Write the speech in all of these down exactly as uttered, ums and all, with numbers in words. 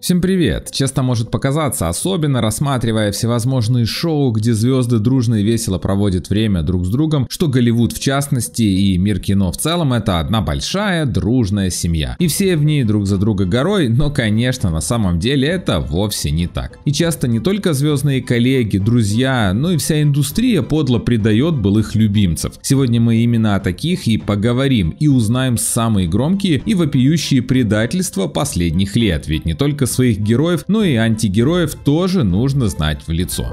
Всем привет! Честно может показаться, особенно рассматривая всевозможные шоу, где звезды дружно и весело проводят время друг с другом, что Голливуд в частности и мир кино в целом — это одна большая дружная семья. И все в ней друг за друга горой, но, конечно, на самом деле это вовсе не так. И часто не только звездные коллеги, друзья, но и вся индустрия подло предает былых любимцев. Сегодня мы именно о таких и поговорим, и узнаем самые громкие и вопиющие предательства последних лет, ведь не только своих героев, но и антигероев тоже нужно знать в лицо.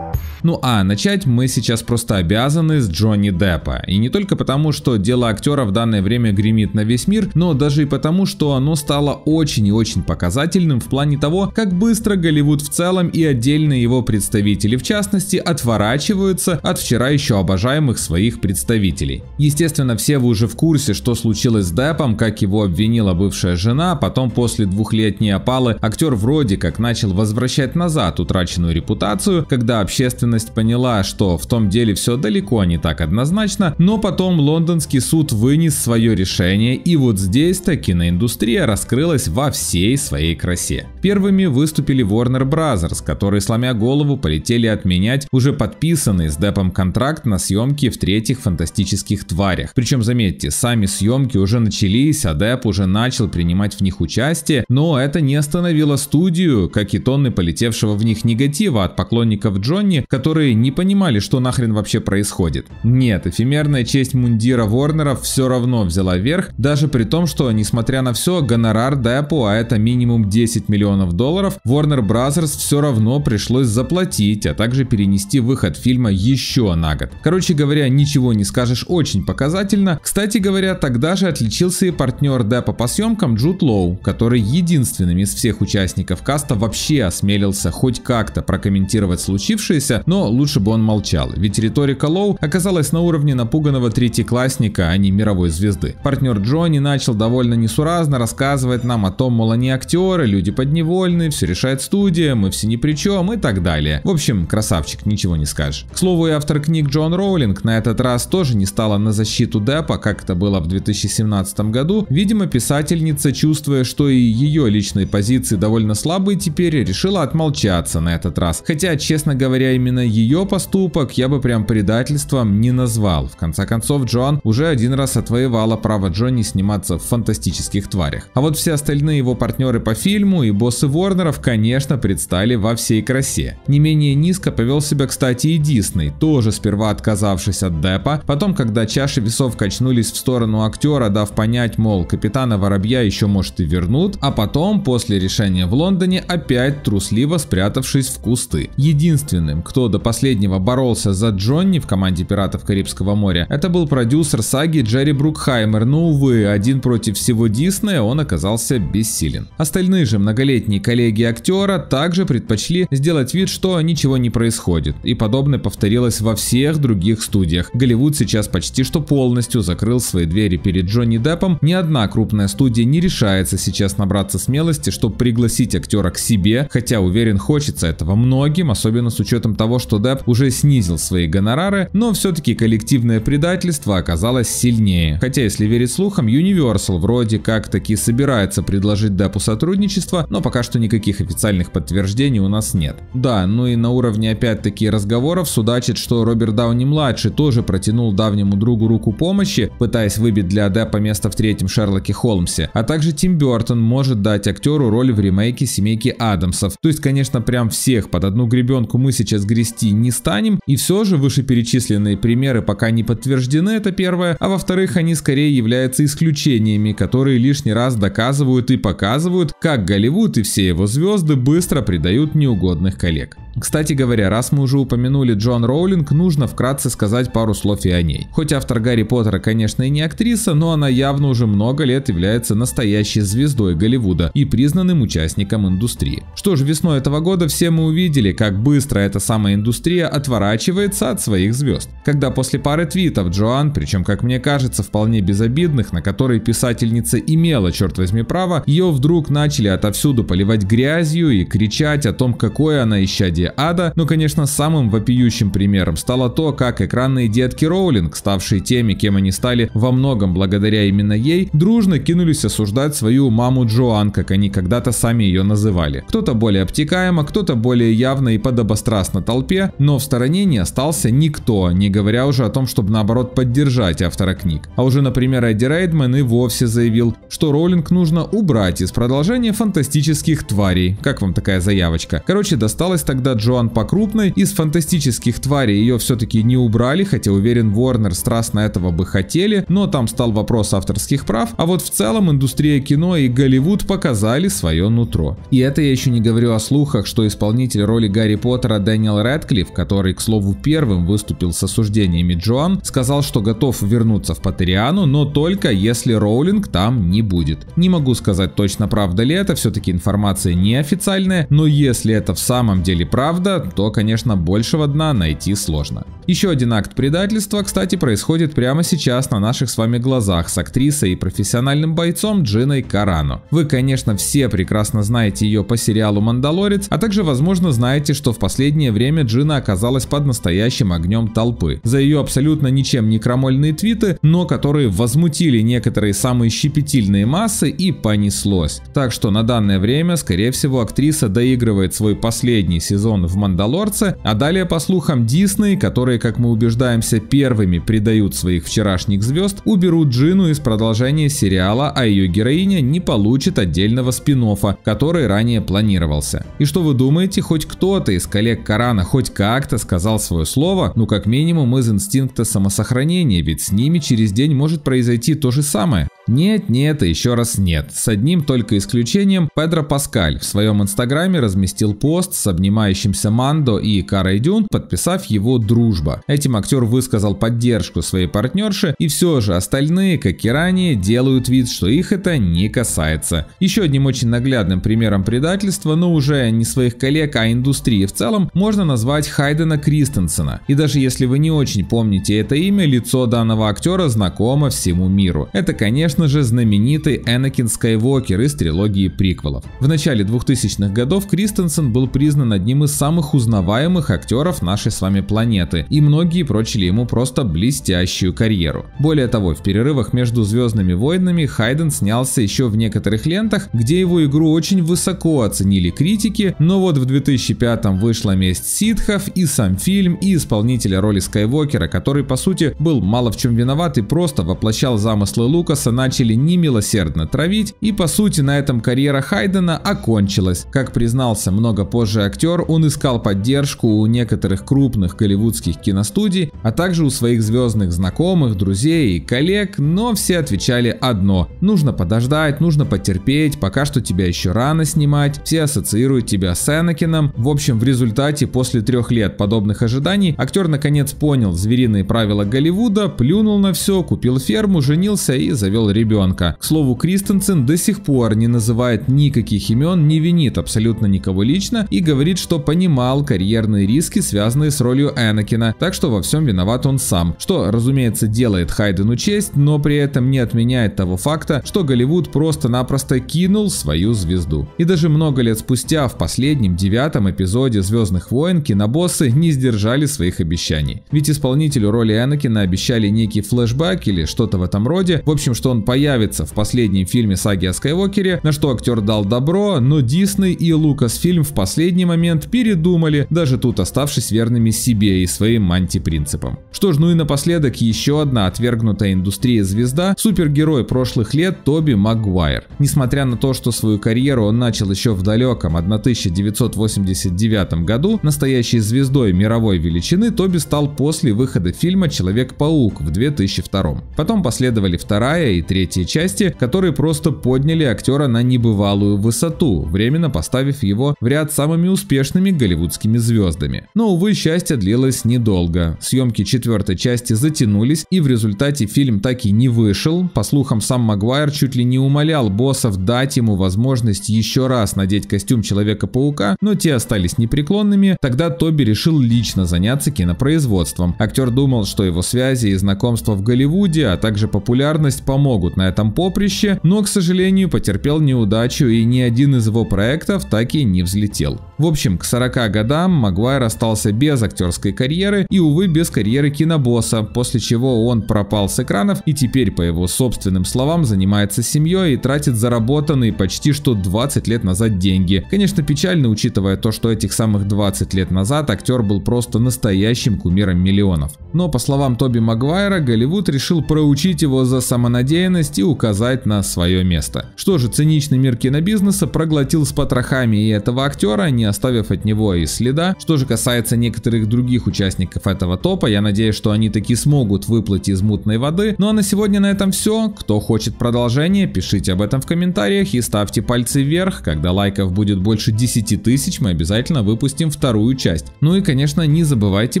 Ну а начать мы сейчас просто обязаны с Джонни Деппа. И не только потому, что дело актера в данное время гремит на весь мир, но даже и потому, что оно стало очень и очень показательным в плане того, как быстро Голливуд в целом и отдельные его представители в частности отворачиваются от вчера еще обожаемых своих представителей. Естественно, все вы уже в курсе, что случилось с Деппом, как его обвинила бывшая жена, потом после двухлетней опалы актер вроде как начал возвращать назад утраченную репутацию, когда общественность поняла, что в том деле все далеко не так однозначно, но потом лондонский суд вынес свое решение, и вот здесь-то киноиндустрия раскрылась во всей своей красе. Первыми выступили Warner Brothers, которые, сломя голову, полетели отменять уже подписанный с Деппом контракт на съемки в третьих фантастических тварях. Причем, заметьте, сами съемки уже начались, а Депп уже начал принимать в них участие, но это не остановило студию, как и тонны полетевшего в них негатива от поклонников Джонни, которые не понимали, что нахрен вообще происходит. Нет, эфемерная честь мундира Ворнеров все равно взяла верх, даже при том, что, несмотря на все, гонорар Деппу, а это минимум десять миллионов долларов, Warner Brothers все равно пришлось заплатить, а также перенести выход фильма еще на год. Короче говоря, ничего не скажешь, очень показательно. Кстати говоря, тогда же отличился и партнер Деппа по съемкам Джуд Лоу, который единственным из всех участников каста вообще осмелился хоть как-то прокомментировать случившееся, но лучше бы он молчал, ведь риторика Лоу оказалась на уровне напуганного третьеклассника, а не мировой звезды. Партнер Джонни начал довольно несуразно рассказывать нам о том, мол, они актеры, люди подневольные, все решает студия, мы все ни при чем и так далее. В общем, красавчик, ничего не скажешь. К слову, и автор книг Джон Роулинг на этот раз тоже не стала на защиту Деппа, как это было в две тысячи семнадцатом году. Видимо, писательница, чувствуя, что и ее личные позиции довольно слабые теперь, решила отмолчаться на этот раз. Хотя, честно говоря, именно Именно ее поступок я бы прям предательством не назвал. В конце концов, Джон уже один раз отвоевала право Джонни сниматься в фантастических тварях. А вот все остальные его партнеры по фильму и боссы Ворнеров, конечно, предстали во всей красе. Не менее низко повел себя, кстати, и Дисней, тоже сперва отказавшись от Деппа, потом, когда чаши весов качнулись в сторону актера, дав понять, мол, капитана Воробья еще может и вернут, а потом, после решения в Лондоне, опять трусливо спрятавшись в кусты. Единственным, кто до последнего боролся за Джонни в команде «Пиратов Карибского моря», это был продюсер саги Джерри Брукхаймер, но, увы, один против всего Диснея он оказался бессилен. Остальные же многолетние коллеги актера также предпочли сделать вид, что ничего не происходит, и подобное повторилось во всех других студиях. Голливуд сейчас почти что полностью закрыл свои двери перед Джонни Деппом, ни одна крупная студия не решается сейчас набраться смелости, чтобы пригласить актера к себе, хотя, уверен, хочется этого многим, особенно с учетом того, что Депп уже снизил свои гонорары, но все-таки коллективное предательство оказалось сильнее. Хотя, если верить слухам, Universal вроде как таки собирается предложить Деппу сотрудничество, но пока что никаких официальных подтверждений у нас нет. Да, ну и на уровне опять-таки разговоров судачит, что Роберт Дауни-младший тоже протянул давнему другу руку помощи, пытаясь выбить для Деппа место в третьем Шерлоке Холмсе, а также Тим Бертон может дать актеру роль в ремейке «Семейки Адамсов». То есть, конечно, прям всех под одну гребенку мы сейчас гребем не станем, и все же вышеперечисленные примеры пока не подтверждены, это первое, а во-вторых, они скорее являются исключениями, которые лишний раз доказывают и показывают, как Голливуд и все его звезды быстро предают неугодных коллег. Кстати говоря, раз мы уже упомянули Джон Роулинг, нужно вкратце сказать пару слов и о ней. Хоть автор Гарри Поттера, конечно, и не актриса, но она явно уже много лет является настоящей звездой Голливуда и признанным участником индустрии. Что ж, весной этого года все мы увидели, как быстро эта самая индустрия отворачивается от своих звезд. Когда после пары твитов Джоан, причем, как мне кажется, вполне безобидных, на которые писательница имела, черт возьми, право, ее вдруг начали отовсюду поливать грязью и кричать о том, какое она исчадие «Дороги ада», но, конечно, самым вопиющим примером стало то, как экранные детки Роулинг, ставшие теми, кем они стали во многом благодаря именно ей, дружно кинулись осуждать свою маму Джоан, как они когда-то сами ее называли. Кто-то более обтекаемо, кто-то более явно и подобострастно толпе, но в стороне не остался никто, не говоря уже о том, чтобы наоборот поддержать автора книг. А уже, например, Эдди Рейдман и вовсе заявил, что Роулинг нужно убрать из продолжения «Фантастических тварей». Как вам такая заявочка? Короче, досталась тогда Джоан по крупной. Из «Фантастических тварей» ее все-таки не убрали, хотя уверен, Warner страстно этого бы хотели, но там стал вопрос авторских прав. А вот в целом индустрия кино и Голливуд показали свое нутро. И это я еще не говорю о слухах, что исполнитель роли Гарри Поттера Дэниел Рэдклифф, который, к слову, первым выступил с осуждениями Джоан, сказал, что готов вернуться в Поттериану, но только если Роулинг там не будет. Не могу сказать точно, правда ли это, все-таки информация неофициальная, но если это в самом деле правда, то, конечно, большего дна найти сложно. Еще один акт предательства, кстати, происходит прямо сейчас на наших с вами глазах с актрисой и профессиональным бойцом Джиной Карано. Вы, конечно, все прекрасно знаете ее по сериалу «Мандалорец», а также, возможно, знаете, что в последнее время Джина оказалась под настоящим огнем толпы за ее абсолютно ничем не крамольные твиты, но которые возмутили некоторые самые щепетильные массы, и понеслось. Так что на данное время, скорее всего, актриса доигрывает свой последний сезон в «Мандалорце», а далее, по слухам, Дисней, которые, как мы убеждаемся, первыми предают своих вчерашних звезд, уберут Джину из продолжения сериала, а ее героиня не получит отдельного спин-оффа, который ранее планировался. И что вы думаете, хоть кто-то из коллег Карана хоть как-то сказал свое слово? Ну, как минимум из инстинкта самосохранения, ведь с ними через день может произойти то же самое. Нет, нет и еще раз нет. С одним только исключением: Педро Паскаль в своем инстаграме разместил пост с обнимающимся Мандо и Карой Дюн, подписав его «Дружба». Этим актер высказал поддержку своей партнерши, и все же остальные, как и ранее, делают вид, что их это не касается. Еще одним очень наглядным примером предательства, но уже не своих коллег, а индустрии в целом, можно назвать Хайдена Кристенсена. И даже если вы не очень помните это имя, лицо данного актера знакомо всему миру. Это, конечно же, знаменитый Энакин Скайуокер из трилогии приквелов. В начале двухтысячных годов Кристенсен был признан одним из самых узнаваемых актеров нашей с вами планеты, и многие прочили ему просто блестящую карьеру. Более того, в перерывах между «Звездными войнами» Хайден снялся еще в некоторых лентах, где его игру очень высоко оценили критики, но вот в две тысячи пятом вышла «Месть ситхов», и сам фильм, и исполнителя роли Скайуокера, который, по сути, был мало в чем виноват и просто воплощал замыслы Лукаса, на начали немилосердно травить, и по сути на этом карьера Хайдена окончилась. Как признался много позже актер, он искал поддержку у некоторых крупных голливудских киностудий, а также у своих звездных знакомых, друзей и коллег, но все отвечали одно: нужно подождать, нужно потерпеть, пока что тебя еще рано снимать, все ассоциируют тебя с Энакином. В общем, в результате после трех лет подобных ожиданий актер наконец понял звериные правила Голливуда, плюнул на все, купил ферму, женился и завел ребенка. ребенка. К слову, Кристенсен до сих пор не называет никаких имен, не винит абсолютно никого лично и говорит, что понимал карьерные риски, связанные с ролью Энакина, так что во всем виноват он сам, что, разумеется, делает Хайдену честь, но при этом не отменяет того факта, что Голливуд просто-напросто кинул свою звезду. И даже много лет спустя в последнем девятом эпизоде «Звездных войн» кинобоссы не сдержали своих обещаний. Ведь исполнителю роли Энакина обещали некий флешбэк или что-то в этом роде, в общем, что он появится в последнем фильме саги о Скайуокере, на что актер дал добро, но Дисней и Лукас фильм в последний момент передумали, даже тут оставшись верными себе и своим антипринципам. Что ж, ну и напоследок еще одна отвергнутая индустрия звезда, супергерой прошлых лет Тоби Магуайр. Несмотря на то, что свою карьеру он начал еще в далеком тысяча девятьсот восемьдесят девятом году, настоящей звездой мировой величины Тоби стал после выхода фильма «Человек-паук» в две тысячи втором. Потом последовали вторая и третья третьей части, которые просто подняли актера на небывалую высоту, временно поставив его в ряд самыми успешными голливудскими звездами. Но, увы, счастье длилось недолго. Съемки четвертой части затянулись, и в результате фильм так и не вышел. По слухам, сам Магуайр чуть ли не умолял боссов дать ему возможность еще раз надеть костюм Человека-паука, но те остались непреклонными. Тогда Тоби решил лично заняться кинопроизводством. Актер думал, что его связи и знакомства в Голливуде, а также популярность помогут на этом поприще, но, к сожалению, потерпел неудачу, и ни один из его проектов так и не взлетел. В общем, к сорока годам Магуайр остался без актерской карьеры и, увы, без карьеры кинобосса, после чего он пропал с экранов и теперь, по его собственным словам, занимается семьей и тратит заработанные почти что двадцать лет назад деньги. Конечно, печально, учитывая то, что этих самых двадцать лет назад актер был просто настоящим кумиром миллионов. Но, по словам Тоби Магуайра, Голливуд решил проучить его за самонадеянность и указать на свое место. Что же, циничный мир кинобизнеса проглотил с потрохами и этого актера, не оставив от него и следа. Что же касается некоторых других участников этого топа, я надеюсь, что они таки смогут выплыть из мутной воды. Ну а на сегодня на этом все. Кто хочет продолжение, пишите об этом в комментариях и ставьте пальцы вверх. Когда лайков будет больше десяти тысяч, мы обязательно выпустим вторую часть. Ну и, конечно, не забывайте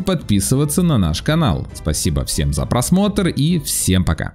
подписываться на наш канал. Спасибо всем за просмотр и всем пока.